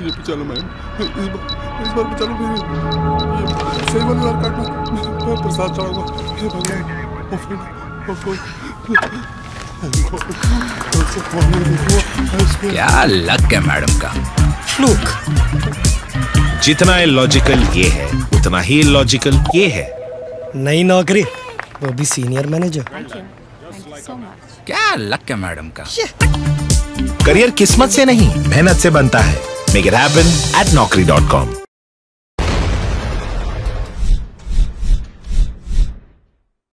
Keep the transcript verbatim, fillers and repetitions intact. ये बचा लो मैम, इस बार इस बार बचा लो मेरे, सही वाली बार काटना, मैं प्रसाद चढ़ाऊंगा। क्या लक है मैडम का, फ्लूक। जितना इलॉजिकल ये है उतना ही इलॉजिकल ये है। नई नौकरी, वो भी सीनियर मैनेजर। क्या लक है मैडम का। करियर किस्मत से नहीं मेहनत से बनता है। Make it happen at Naukri dot com.